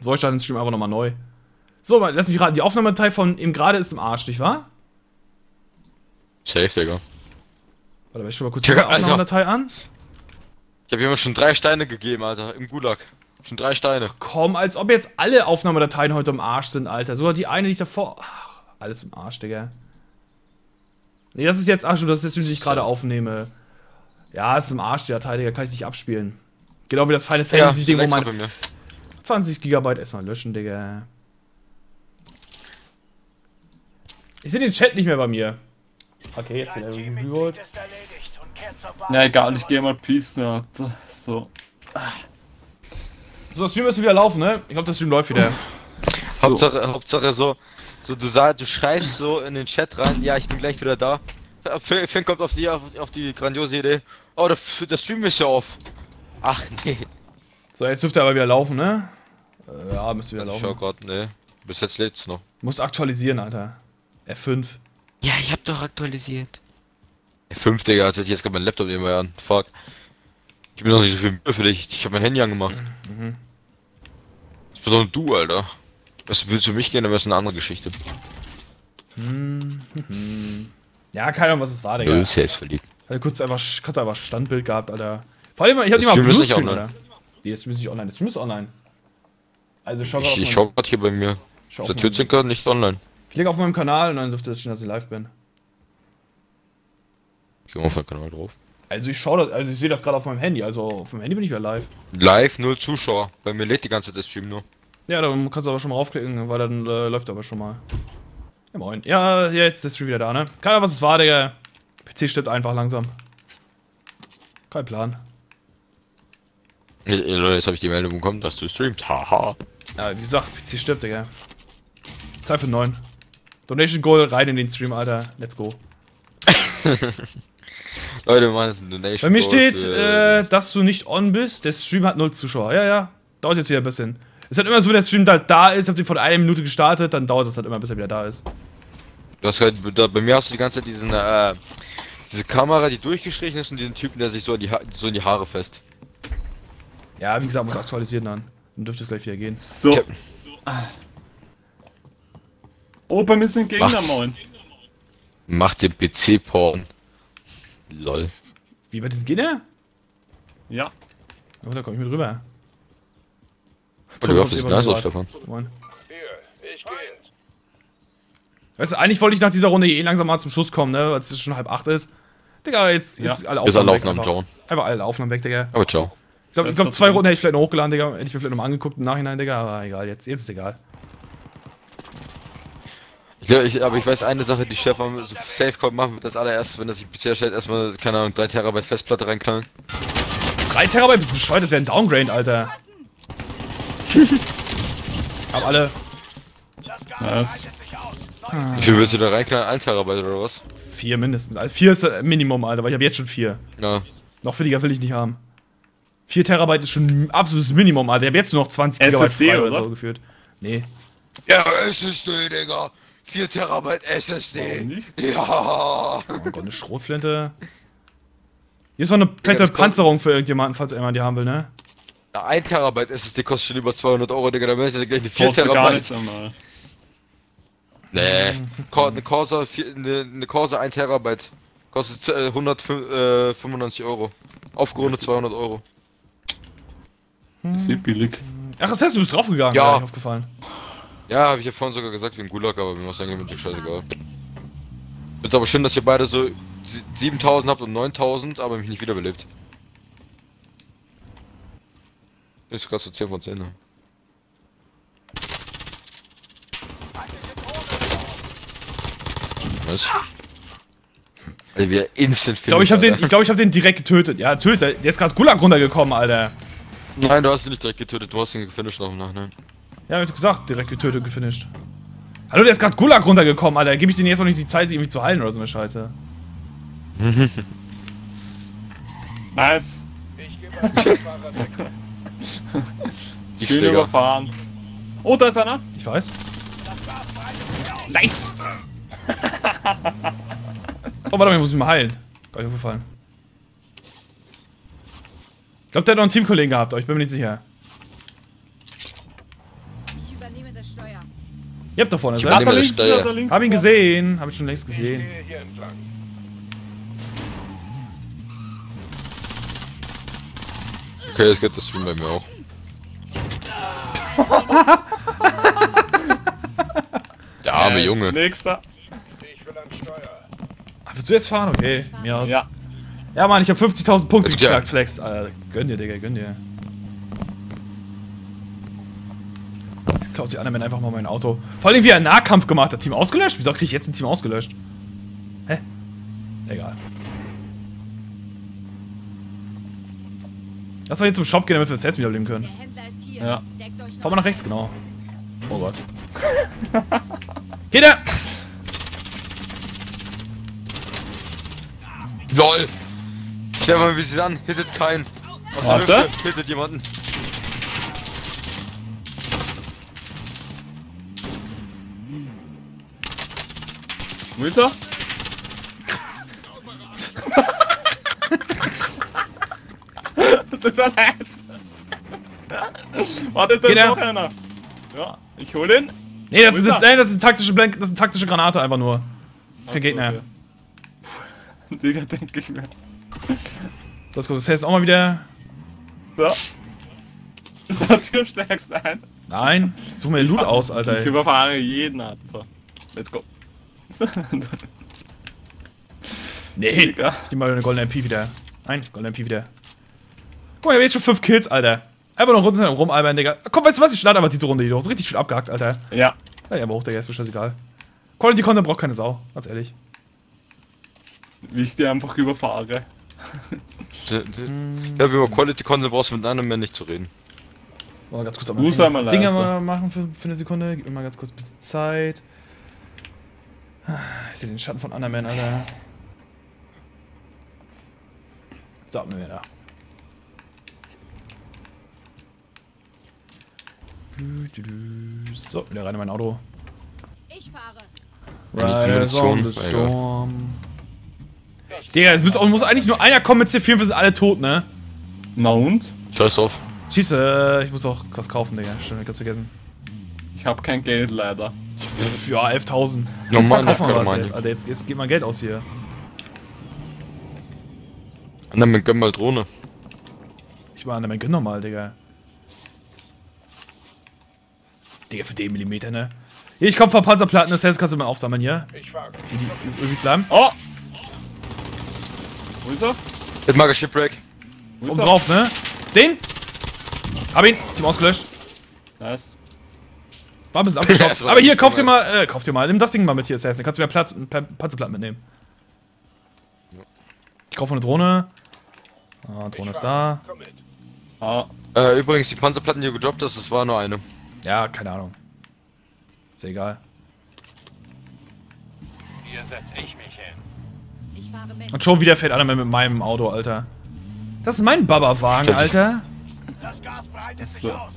So, ich starte den Stream einfach nochmal neu. So, lass mich raten, die Aufnahmedatei von eben gerade ist im Arsch, nicht wahr? Safe, Digga. Warte, ich schau mal kurz die Aufnahmedatei an. Ich hab jemandem schon 3 Steine gegeben, Alter, im Gulag. Schon 3 Steine. Ach komm, als ob jetzt alle Aufnahmedateien heute im Arsch sind, Alter. Sogar die eine, die ich davor... Ach, alles im Arsch, Digga. Nee, das ist jetzt... Ach, das ist jetzt, wie ich gerade aufnehme. Ja, ist im Arsch, die Datei, Digga. Kann ich nicht abspielen. Genau wie das Final Fantasy-Ding, wo man 20 GB erstmal löschen, Digga. Ich sehe den Chat nicht mehr bei mir. Okay, jetzt wieder Reworld. Na egal, ich gehe mal Peace, ne? So. So, das Stream müssen wieder laufen, ne? Ich glaube, das Stream läuft wieder. So. Hauptsache so, du schreibst so in den Chat rein, ja, ich bin gleich wieder da. Finn kommt auf die grandiose Idee. Oh, das Stream ist ja auf. Ach, nee. So, jetzt dürfte er aber wieder laufen, ne? Ja, müsste wieder laufen. Ich schau grad, ne. Bis jetzt lebt's noch. Muss aktualisieren, Alter. F5. Ja, ich hab doch aktualisiert. F5, Digga, als hätte ich jetzt gerade meinen Laptop nebenbei an. Fuck. Ich bin noch nicht so viel Mühe für dich. Ich hab mein Handy angemacht. Mhm. Das bedeutet du, Alter. Was willst du mich gehen, dann wäre es eine andere Geschichte. Mhm. Ja, keine Ahnung, was es war, Digga. Du bist selbstverliebt. Also kurz einfach Standbild gehabt, Alter. Vor allem, ich hab nicht mal Bluescreen, Alter. Nee, das müssen nicht online. Das müssen online. Also schau mal. Ich schau grad hier bei mir. SatyrZinker nicht online. Klick auf meinem Kanal und dann dürfte das stehen, dass ich live bin. Ich geh auf meinen Kanal drauf. Also ich schau das, also ich sehe das gerade auf meinem Handy, also auf meinem Handy bin ich wieder live. Live, 0 Zuschauer. Bei mir lädt die ganze Zeit der Stream nur. Ja, dann kannst du aber schon mal raufklicken, weil dann läuft aber schon mal. Ja, moin. Ja, jetzt ist der Stream wieder da, ne? Keine Ahnung, was es war, Digga. PC stirbt einfach langsam. Kein Plan. Jetzt habe ich die Meldung bekommen, dass du streamst. Haha. Ja, wie gesagt, PC stirbt, Digga. 2 für 9. Donation Goal rein in den Stream, Alter. Let's go. Leute, Mann, das ist ein Donation. Bei mir steht, dass du nicht on bist. Der Stream hat 0 Zuschauer. Ja. Dauert jetzt wieder ein bisschen. Es ist halt immer so, wenn der Stream da ist, habt ihr von 1 Minute gestartet, dann dauert es halt immer, bis er wieder da ist. Du hast halt, bei mir hast du die ganze Zeit diesen, diese Kamera, die durchgestrichen ist und diesen Typen, der sich so in die Haare fest. Ja, wie gesagt, muss aktualisieren dann. Dann dürfte es gleich wieder gehen. So. Okay. Oh, bei mir sind Gegner, moin. Macht ihr PC-Porn. Lol. Wie weit ist Gegner? Ja. Oh, da komm ich mit rüber. Oh, du hoffst, das ist nice aus, Stefan. Moin. Weißt du, eigentlich wollte ich nach dieser Runde eh langsam mal zum Schluss kommen, ne? Weil es schon 7:30 ist. Digga, jetzt ist alle Aufnahmen weg. Einfach alle Aufnahmen weg, Digga. Aber ciao. Ich glaub 2 Runden hätte ich vielleicht noch hochgeladen, Digga. Hätte ich mir vielleicht nochmal angeguckt im Nachhinein, Digga. Aber egal, jetzt ist es egal. Aber ich weiß eine Sache, die Stefan so Safe-Call machen wird, das allererste, wenn er sich PC erstellt, erstmal, keine Ahnung, 3 Terabyte Festplatte reinknallen. 3 Terabyte? Bist du bescheuert? Das wäre ein Downgrade, Alter. Hab alle. Was? Wie viel willst du da reinknallen? 1 Terabyte oder was? 4 mindestens. Also 4 ist Minimum, Alter, weil ich habe jetzt schon 4. Ja. Noch weniger will ich nicht haben. 4 Terabyte ist schon ein absolutes Minimum, Alter. Ich hab jetzt nur noch 20 Gigabyte frei oder so geführt. Nee. Ja, SSD, Digga. 4 Terabyte SSD. Nicht? Ja. Oh Gott, eine Schrotflinte. Hier ist noch eine fette Panzerung für irgendjemanden, falls jemand die haben will, ne? Ja, 1 Terabyte SSD kostet schon über 200 Euro, Digga. Da melde ich gleich eine 4 Terabyte. Nee. Eine Corsa 1 Terabyte. Kostet 195 Euro. Aufgerundet 200 Euro. Sehr billig. Ach, das heißt, du bist draufgegangen, ja. Ist mir aufgefallen. Ja, hab ich ja vorhin sogar gesagt wegen Gulag, aber mir muss sagen, mit dem scheißegal. Ist aber schön, dass ihr beide so 7.000 habt und 9.000, aber mich nicht wiederbelebt. Ist gerade so 10 von 10, ne? Was? Also wir instant finden. Ich glaub, ich hab den direkt getötet. Ja, natürlich, der ist gerade Gulag runtergekommen, Alter. Nein, du hast ihn nicht direkt getötet, du hast ihn gefinisht noch im Nachhinein. Ja, hab ich gesagt, direkt getötet und gefinisht. Hallo, der ist gerade Gulag runtergekommen, Alter. Gebe ich denen jetzt noch nicht die Zeit, sich irgendwie zu heilen oder so eine Scheiße. Nice. Ich geh mal den Fahrer weg. Schön überfahren. Oh, da ist einer. Ich weiß. Nice. Oh, warte mal, ich muss mich mal heilen. Bei mir gefallen. Ich glaube, der hat noch einen Teamkollegen gehabt, aber ich bin mir nicht sicher. übernehmen das Steuer. Ihr habt da vorne seid. Hab ihn gesehen. Hab ich schon längst gesehen. Hier entlang. Okay, jetzt geht das Stream bei mir auch. Der arme Junge. Nächster. Ich will an Steuer. Willst du jetzt fahren? Okay, mir aus. Ja. Ja, Mann, ich hab 50.000 Punkte geknackt, Flex. Alter, gönn dir, Digga, gönn dir. Jetzt klaut sich einer mit einfach mal mein Auto. Vor allem, wie er einen Nahkampf gemacht hat. Team ausgelöscht? Wieso krieg ich jetzt ein Team ausgelöscht? Hä? Egal. Lass mal hier zum Shop gehen, damit wir das Set wiederleben können. Der Händler ist hier. Ja. Fahr mal nach rechts, genau. Oh Gott. Geht er! LOL! Stell mal, wie sie an, hittet keinen. Aus der Lüfte, hittet jemanden. Wo ist er? Das war nett. Warte, da ist noch einer. Ja, ich hol ihn. Nee, das ist eine taktische Blank, das ist eine taktische Granate einfach nur. Das ist kein Gegner. Okay. Digga, denke ich mir. So, das kommt jetzt auch mal wieder. So. Satyr stärkst ein. Nein, such mir Loot aus, Alter. Ich überfahre jeden ab. So, let's go. Nee, Digga. Ich nehm mal eine goldene MP wieder. Nein, goldene MP wieder. Guck mal, ich hab jetzt schon 5 Kills, Alter. Einfach noch rumalbern, Digga. Komm, weißt du was? Ich lade aber diese Runde hier hoch. So richtig schön abgehackt, Alter. Ja. Ja, aber hoch, Digga, ist mir scheißegal. Quality Content braucht keine Sau, ganz ehrlich. Wie ich dir einfach überfahre. Ja, über Quality Content brauchst du mit einem mehr nicht zu reden. Oh, ganz kurz am Dinger mal machen für eine Sekunde. Gib mir mal ganz kurz ein bisschen Zeit. Ich sehe den Schatten von Underman, Alter. So, haben wir da. So, wieder rein in mein Auto. Ich fahre. Riders on the Storm. Digga, es muss eigentlich nur einer kommen mit C4, wir sind alle tot, ne? Na und? Scheiß drauf. Schieße, ich muss auch was kaufen, Digga. Stimmt, ganz vergessen. Ich hab kein Geld, leider. Ja, 11.000. Normal, kauf mal was jetzt, Alter. Jetzt geht mal Geld aus hier. Andermann, gönn mal Drohne. Ich war Andermann, gönn nochmal, Digga. Digga, für den Millimeter, ne? Hier, ich komm von Panzerplatten, das heißt, kannst du mal aufsammeln hier. Ich war irgendwie zusammen. Oh! Wo ist er? Jetzt mag ich Shipwreck. Ist oben drauf, ne? 10? Hab ihn! Team ausgelöscht. Nice. War ein bisschen abgeschraubt. Aber hier, kauft ihr mal, nimm das Ding mal mit hier, Assassin. Dann kannst du mir Panzerplatten mitnehmen. Ich kaufe eine Drohne. Ah, Drohne ist da. Ah. Übrigens, die Panzerplatten, die du gedroppt hast, das war nur eine. Ja, keine Ahnung. Ist ja egal. Hier setz ich mich hin. Und schon wieder fährt einer mit meinem Auto, Alter. Das ist mein Baba-Wagen, Alter. Das Gas breitet sich aus.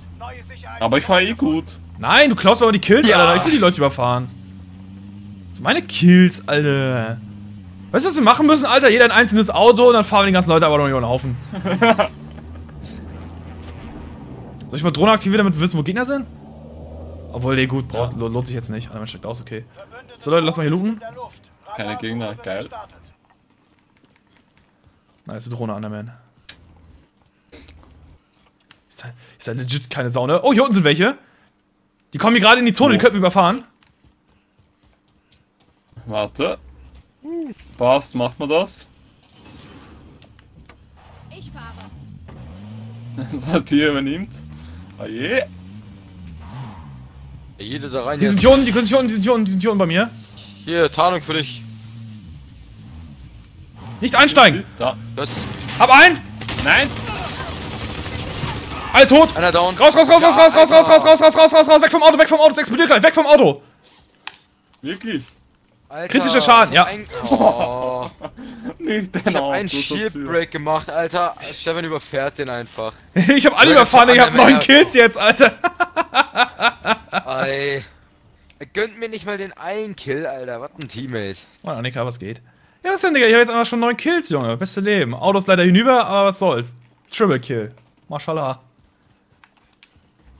Aber ich fahre eh gut. Nein, du klaust mir aber die Kills, ja. Alter. Ich will die Leute überfahren. Das sind meine Kills, Alter. Weißt du, was wir machen müssen, Alter? Jeder ein einzelnes Auto und dann fahren wir die ganzen Leute aber noch nicht über den Haufen. Soll ich mal Drohne aktivieren, damit wir wissen, wo Gegner sind? Obwohl, der gut braucht, ja. Lohnt sich jetzt nicht. Alter, man steckt aus, okay. So, Leute, lass mal hier looten. Keine Gegner, geil. Nice Drohne, Underman. Ist halt legit keine Sau, ne? Oh, hier unten sind welche. Die kommen hier gerade in die Zone, die könnten wir überfahren. Warte. Passt, macht man das? Ich fahre. Satyr übernimmt. Oje. Jede da rein. Die sind hier unten, die sind hier unten bei mir. Hier, Tarnung für dich. Nicht einsteigen! Da. Hab einen! Nein! Alle tot! Einer down! Raus! Weg vom Auto, es explodiert gleich! Weg vom Auto! Wirklich? Alter, kritischer Schaden, ja! Oh. Nicht ich hab einen Shield-Break gemacht, Alter! Stefan überfährt den einfach! Ich hab alle überfahren, ich hab 9 Kills jetzt, Alter! Ey! Gönnt mir nicht mal den einen Kill, Alter! Was ein Teammate! Oh, Annika, was geht? Ja, was denn, Digga? Ich hab jetzt einfach schon 9 Kills, Junge. Beste Leben. Autos leider hinüber, aber was soll's. Triple Kill. Mashallah.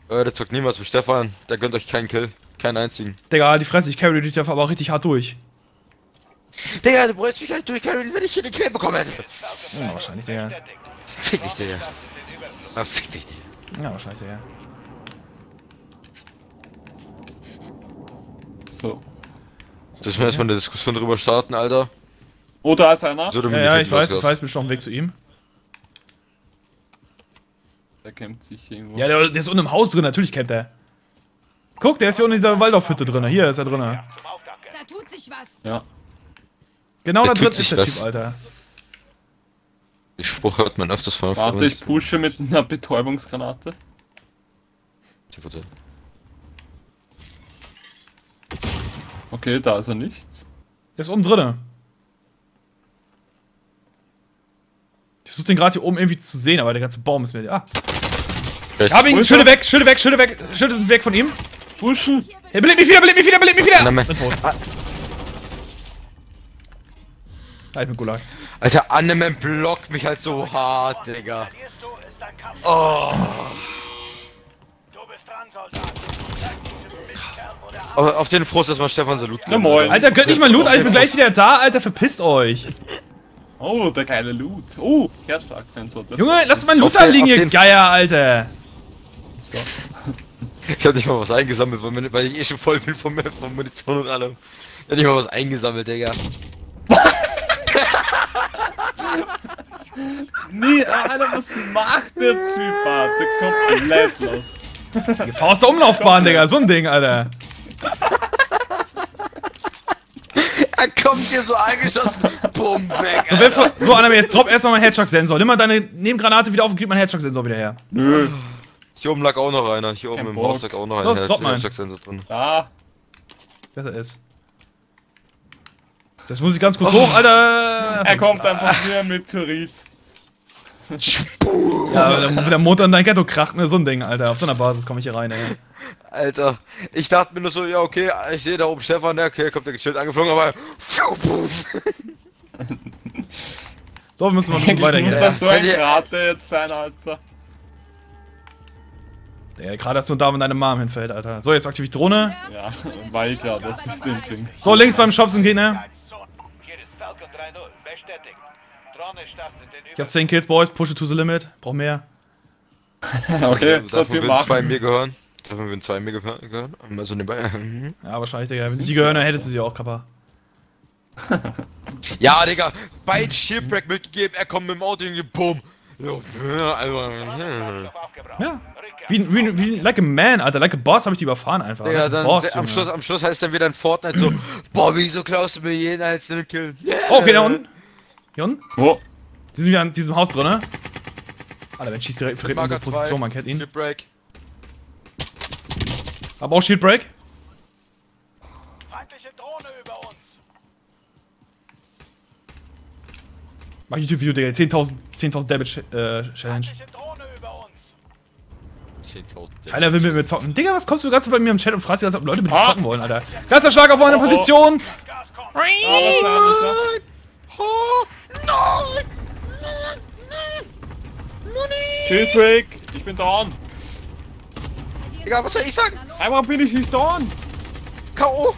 Der zockt niemals mit Stefan, der gönnt euch keinen Kill. Keinen einzigen. Digga, die Fresse, ich carry dich dafür aber auch richtig hart durch. Digga, du bräuchst mich halt durch, carry, wenn ich hier den Kill bekommen hätte. Ja, wahrscheinlich, Digga. Fick dich, Digga. Ah, fick dich, Digga. Ja, wahrscheinlich, Digga. So. Lass mal erstmal eine Diskussion drüber starten, Alter. Oder ist einer? So, ja, ich weiß, bin schon auf dem Weg zu ihm. Der campt sich irgendwo. Ja, der ist unten im Haus drin, natürlich campt er. Guck, der ist hier unten in dieser Waldorfhütte drin. Hier ist er drin. Da tut sich was. Ja. Genau da drin ist der Typ, Alter. Den Spruch hört man öfters von. Warte, ich pushe mit einer Betäubungsgranate. Okay, da ist er nicht. Der ist oben drin. Ich versuch den gerade hier oben irgendwie zu sehen, aber der ganze Baum ist mir... Ah! Ich hab ihn! Schilde weg! Schilde weg! Schilde weg! Schilde sind weg von ihm! Pushen! Er belebt mich wieder! Belebt mich wieder! Belebt mich wieder! Na, ich bin tot. Ah, ich bin Gulag. Alter, Anneman blockt mich halt so hart, Digga. Oh. Du bist dran, Soldat. Auf den Frust erstmal Stefan so Loot. Na moin. Alter, gönnt nicht mal Loot, Alter, ich bin gleich wieder da, Alter, verpisst euch. Oh, der geile Loot. Oh, Herzschlagsensor. Junge, lass mal Loot anliegen, ihr Geier, Alter. So. Ich hab nicht mal was eingesammelt, weil ich eh schon voll bin von Munition und allem. Ich hab nicht mal was eingesammelt, Digga. Nee, Alter, was macht der Typ, Alter? Komplett los. Die Faust der Umlaufbahn, Digga, so ein Ding, Alter. Er kommt dir so angeschossen, bumm, weg, Alter. So, Anna, jetzt drop erstmal meinen Headshot-Sensor. Nimm mal deine Nebengranate wieder auf und krieg meinen Headshot-Sensor wieder her. Nö. Hier oben lag auch noch einer, hier oben im Haus lag auch noch einer Headshot-Sensor drin. Da. Besser ist. Das muss ich ganz kurz hoch, Alter. Er kommt einfach wieder mit Turit. Ja, wenn der Motor in dein Ghetto kracht, ne, so ein Ding, Alter. Auf so einer Basis komme ich hier rein, ey. Alter, ich dachte mir nur so, ja, okay, ich sehe da oben Stefan, okay, kommt der gechillt angeflogen, aber... So, wir müssen mal ein bisschen weitergehen. Muss das so ein Grate jetzt sein, Alter. Der gerade hast du da, wenn deine Mom hinfällt, Alter. So, jetzt aktiviere ich Drohne. Ja, weil klar, das ist den Ding. So, links beim Shop sind Gegner. Ich hab 10 Kills, Boys, push it to the limit, brauch mehr. Okay, davon würden 2 mir gehören. Davon würden 2 mir gehören. Also nebenbei. Ja, wahrscheinlich, Digga. Wenn sie die gehören, dann hättest du sie auch, Kappa. Ja, Digga, beiden Shipwreck mitgegeben, er kommt mit dem Auto in Boom. Ja. Wie like a man, Alter, like a boss hab ich die überfahren einfach. Digga, dann boss, am Schluss heißt dann wieder in Fortnite so, boah, wieso klaust du mir jeden einzelnen Kill? Yeah. Oh, okay, da unten. Hier unten? Oh. Die sind wieder in diesem Haus drin, ne? Alter, wenn schießt direkt verrät unsere Position, man kennt ihn. Shield Break. Aber auch Shield Break. Feindliche Drohne über uns. Mach YouTube-Video, Digga. 10.000 Damage Challenge. 10.000. Keiner will mit mir zocken. Digga, was kommst du ganz bei mir im Chat und fragst dich, ob Leute mit mir zocken wollen, Alter? Ganzer Schlag auf meine Position! Oh, nein! Shield Break! Ich bin down! Digga, was soll ich sagen? Einmal bin ich nicht down! K.O.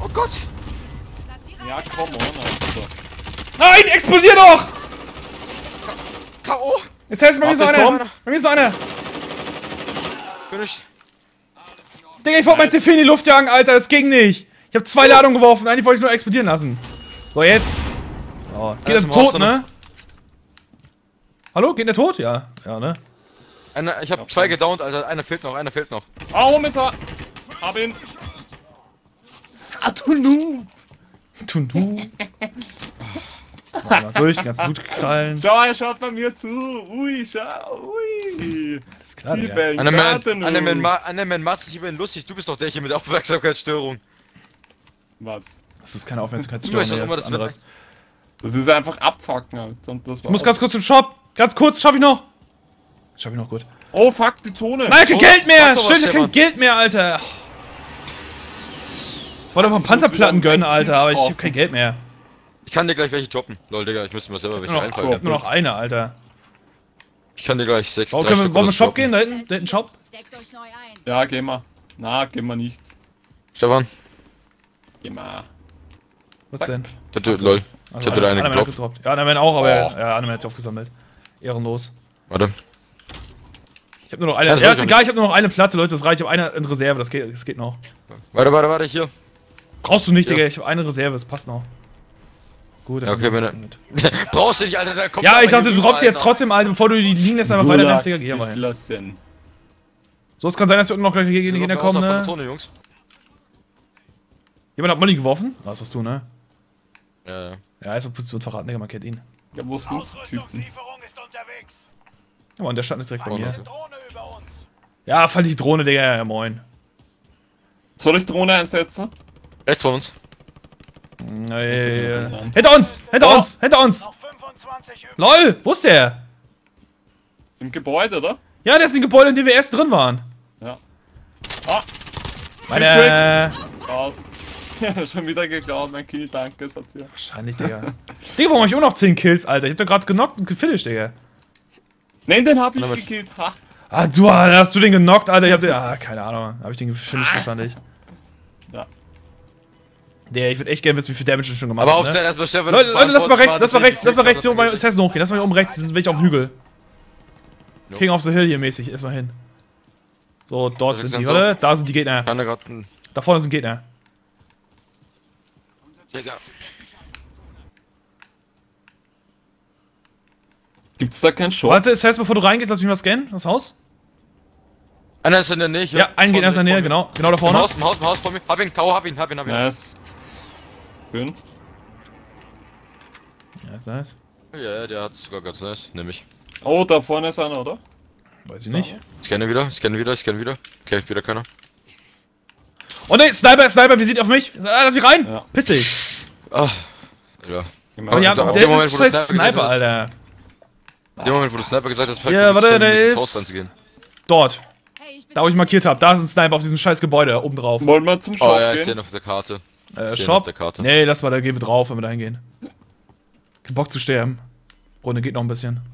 Oh Gott! Ja, komm on, Alter. Nein, explodier doch! K.O. Jetzt heißt bei mir so einer! Bei mir so einer! Finish! Digga, ich wollte mein C4 in die Luft jagen, Alter, das ging nicht! Ich hab 2 Ladungen geworfen, eigentlich wollte ich nur explodieren lassen. So, jetzt! Oh, geht das tot, ne? Hallo? Geht der tot? Ja. Ja, ne? Ich hab 2 gedownt, Alter. Einer fehlt noch, Au, Messer! Hab ihn! Ah, du nu! Mal durch, den ganzen Loot krallen. Schau, er schaut bei mir zu! Ui, schau! Ui! Das ist klar, ja. Anneman macht sich über ihn lustig. Du bist doch der hier mit Aufmerksamkeitsstörung. Was? Das ist keine Aufmerksamkeitsstörung, das ist anderes. Das ist einfach abfucken, Alter. Und das ich muss ganz kurz zum Shop. Ganz kurz, schaffe ich noch. Schaffe ich noch, gut. Oh, fuck, die Zone. Nein, kein Geld mehr. Schön, kein Geld mehr, Alter. Ich wollte einfach Panzerplatten gönnen, Alter, aber ich hab kein Geld mehr. Ich kann dir gleich welche droppen. Lol, Digga, ich müsste mir selber welche einfallen. Ich hab nur noch eine, Alter. Ich kann dir gleich 6 droppen. Wollen wir in den Shop gehen? Da hinten, Shop. Deckt euch neu ein. Ja, gehen wir. Na, gehen wir nicht. Stefan. Gehen wir. Was denn? Der tut, lol. Ich hatte da einen gedroppt. Ja, Annaman auch, aber ja, Annaman hat sie aufgesammelt. Ehrenlos. Warte. Ich hab nur noch eine. Ja, ist egal, ich hab nur noch eine Platte, Leute, das reicht. Ich hab eine in Reserve, das geht noch. Warte, hier. Brauchst du nicht, ja. Digga, ich hab eine Reserve, das passt noch. Gut, dann okay, wenn du. Brauchst du nicht, Alter, da kommt. Ja, ich dachte, du droppst die jetzt trotzdem, Alter, bevor du die liegen lässt, einfach weiter, dann, Digga, geh mal hin. So, es kann sein, dass wir unten noch gleich hier kommen, ne? Jemand hat Molly geworfen? Das warst du, ne? Ja, ja. Ja, ist wird verraten, Digga, man kennt ihn. Ja, wo ist der Typ? Ja, Mann, der stand ist direkt bei mir. Ja, fand ich die Drohne, Digga, ja, moin. Soll ich Drohne einsetzen? Rechts von uns. Nein. Hinter uns! LOL, wo ist der? Im Gebäude, oder? Ja, der ist im Gebäude, in dem wir erst drin waren. Ja. Ah! Meine. Schon wieder geklaut, mein Kill, danke, Satyr. Wahrscheinlich, Digga. Digga, warum hab ich auch noch 10 Kills, Alter? Ich hab doch gerade genockt und gefinisht, Digga. Nein, den hab ich gekillt, ha. Ah, du, hast du den genockt, Alter? Ich hab den, keine Ahnung, hab ich den gefinisht wahrscheinlich. Ja. Der, ich würde echt gerne wissen, wie viel Damage du schon gemacht hast. Aber auf der erstmal Stefan. Leute, lass mal rechts hier oben bei Assassin hochgehen. Lass mal hier oben rechts, das ist wirklich auf dem Hügel. King of the Hill hier mäßig, erstmal hin. So, dort sind die, oder? Da sind die Gegner. Da vorne sind Gegner. Digga. Gibt's da keinen Shop? Warte, Assassin, bevor du reingehst, lass mich mal scannen, das Haus. Einer ist in der Nähe. Ja, ein Gegner ist in der Nähe, genau. Genau da vorne. Im Haus vor mir. Hab ihn. Nice. Schön. Ja, ist nice. Ja, der hat's sogar ganz nice, nämlich. Oh, da vorne ist einer, oder? Weiß ich nicht. Scanne wieder. Okay, wieder keiner. Oh ne, Sniper, wie sieht auf mich? Lass mich rein! Ja. Piss dich! Ach, ja. Aber ja, der ist scheiß Sniper, Alter. In dem Moment, wo du Sniper gesagt hast, halt ja, warte, der ist Haus reinzugehen. Dort. Da, wo ich markiert habe, da ist ein Sniper auf diesem scheiß Gebäude, oben drauf. Wollen wir zum Shop gehen? Oh ja, ich stehe auf der Karte. Shop? Nee, lass mal, da gehen wir drauf, wenn wir da hingehen. Kein Bock zu sterben. Runde geht noch ein bisschen. Oh.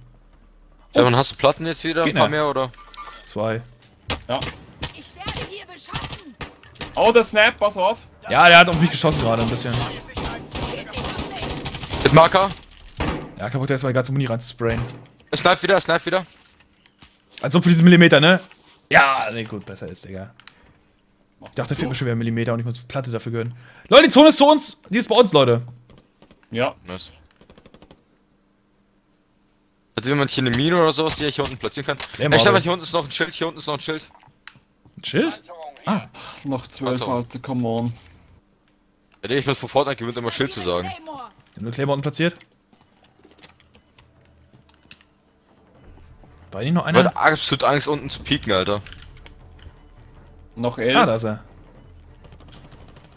Stefan, hast du Platten jetzt wieder? Geht ein paar mehr, oder? 2. Ja. Ich werde hier beschossen. Oh, der Snap, pass auf. Ja, der hat auf mich geschossen gerade ein bisschen. Mit Marker. Ja, kein Bock, der erstmal die ganze Muni reinzusprayen. Snipe wieder. Also für diesen Millimeter, ne? Ja, ne, gut, besser ist, Digga. Ich dachte, fehlt mir schon wieder ein Millimeter und ich muss Platte dafür gönnen. Leute, die Zone ist zu uns! Die ist bei uns, Leute! Ja, nice. Hat jemand hier eine Mine oder sowas, die ich hier unten platzieren kann? Ja, ich glaube, hier unten ist noch ein Schild, Ein Schild? Ah, noch 12, Alter, come on. Ja, ich muss vor Fortnite gewinnt, immer Schild zu sagen. Haben wir Claymore unten platziert? War nicht noch einer? Ich hatte absolut Angst, unten zu pieken, Alter. Noch 11. Ah, da ist er.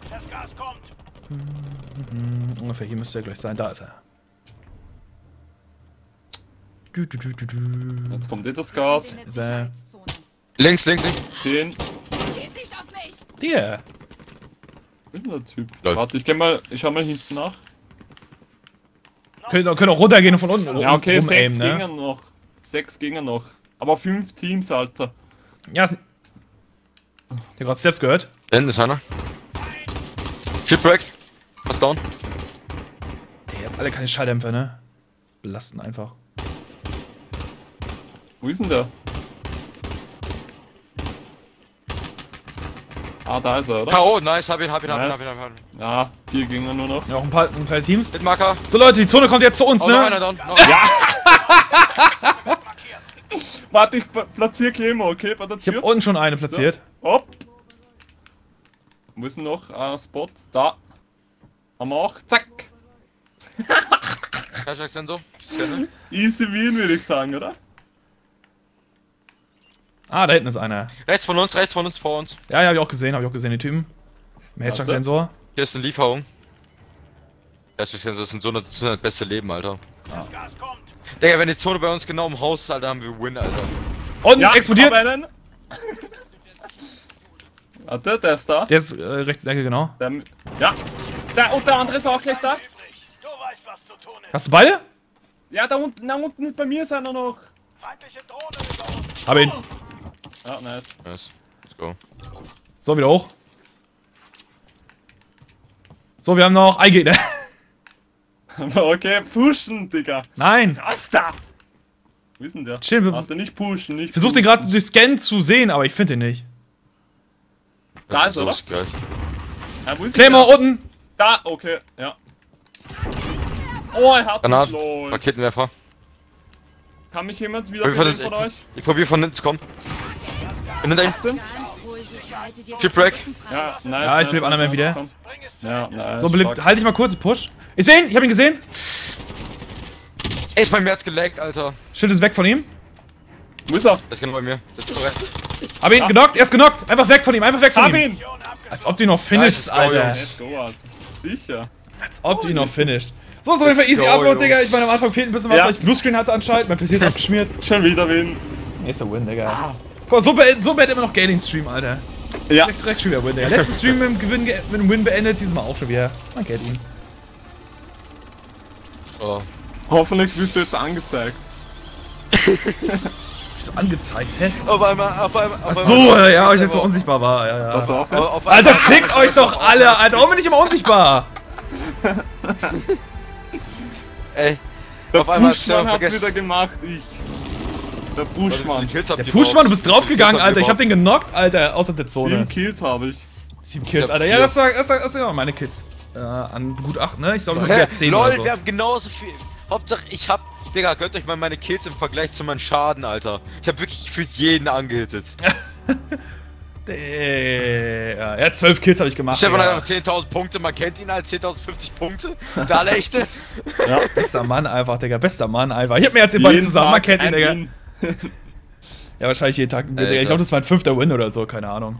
Das Gas kommt. Ungefähr hier müsste er gleich sein. Da ist er. Jetzt kommt dir das Gas. Links. 10. Der. Wo ist denn der Typ? Leute. Warte, ich schau mal hinten nach. Können auch runtergehen und von unten. Ja, okay, 6 ne? Gingen noch. 6 gingen noch. Aber 5 Teams, Alter. Ja, ist. Der gerade Steps gehört. Da hinten ist einer. Shipwreck. Was down? Der hat alle keine Schalldämpfer, ne? Belasten einfach. Wo ist denn der? Ah, da ist er, oder? K.O. Nice, hab ihn. Ja, hier gingen wir nur noch. Ja, noch ein paar Teams. Mit Marker. So, Leute, die Zone kommt jetzt zu uns, ne? Noch einer down. Ja! Warte, ich platziere Klemo, okay? Bei der Tür. Ich hab unten schon eine platziert. So. Hopp! Wo ist denn noch ein Spot? Da. Haben wir auch. Zack! Sensor. Easy Win, würde ich sagen, oder? Ah, da hinten ist einer. Rechts von uns, vor uns. Ja, hab ich auch gesehen, den Typen. Headshot-Sensor. Hier ist eine Lieferung. Headshot-Sensor ist so das beste Leben, Alter. Das Gas kommt. Digga, wenn die Zone bei uns genau im Haus ist, Alter, haben wir Win, Alter. Und ja, explodiert! Warte, der ist da. Der ist rechts in der Ecke, genau. Ja. Und der andere ist auch gleich da. Du weißt, was zu tun ist. Hast du beide? Ja, da unten ist bei mir ist einer noch. Feindliche Drohne über uns. Hab ihn. Ja, nice. go. So, wieder hoch. So, wir haben noch ein Gegner. Okay, pushen, Digga. Nein. Was da? Wo ist denn der? Chill, nicht pushen, nicht. Versuch den gerade durch Scan zu sehen, aber ich finde ihn nicht. Da ist er, oder? Ja, Claymore unten. Da, okay, ja. Oh, er hat Granat, Raketenwerfer. Kann mich jemand wieder von euch? Ich probiere von hinten zu kommen. Bin hinter ihm. Chipwreck. Ja, nice, ja, ich bin anderen Mann wieder. Ja, nice, so, belebt. Halte ich mal kurz, Push. Ich seh ihn, ich hab ihn gesehen. Ey, ist mein Herz gelaggt, Alter. Schild ist weg von ihm. Wo ist er? Das ist genau bei mir. Das ist korrekt. Hab ihn genockt, er ist genockt. Einfach weg von ihm, einfach weg von ihm. Als ob du ihn noch finishst, Alter. Sicher. Als ob du ihn noch finisht. So, ist auf jeden Fall easy Upload, Digga. Ich meine, am Anfang fehlt ein bisschen was, weil ich Bluescreen hatte anscheinend. Mein PC ist abgeschmiert. Schon wieder Win. Nächster Win, Digga. Guck mal, so beendet immer noch Gaming-Stream, Alter. Ja. Direkt schon wieder Win, Digga. Letzten Stream mit dem Win beendet, dieses Mal auch schon wieder. Man kennt ihn. Oh. Hoffentlich wirst du jetzt angezeigt. So angezeigt, hä? Auf einmal. Ach so, ja, weil ich jetzt so unsichtbar war. Ja, ja. Pass auf, Alter, fickt euch doch alle, Alter. Warum bin ich immer unsichtbar? Ey, der auf einmal Pushmann hat's wieder gemacht, Der Pushmann. Der Pushmann, du bist draufgegangen, Alter. Ich hab den genockt, Alter, außerhalb der Zone. 7 Kills habe ich. 7 Kills, Alter. Ja, das war mal meine Kills an Gutachten, ne? Ich glaube, ich hab wieder 10 Leute, so. Wir haben genauso viel. Hauptsache, ich hab. Digga, gönnt euch mal meine Kills im Vergleich zu meinem Schaden, Alter. Ich hab wirklich für jeden angehittet. Digga. Ja, 12 Kills habe ich gemacht. Stefan hat 10.000 Punkte, man kennt ihn als 10.050 Punkte. Da lächte. Ja, bester Mann einfach, Digga. Bester Mann einfach. Ich hab mir jetzt den Ball zusammen, man kennt ihn, Digga. Ja, wahrscheinlich jeden Tag. Digga. Ich glaube, das war ein 5. Win oder so, keine Ahnung.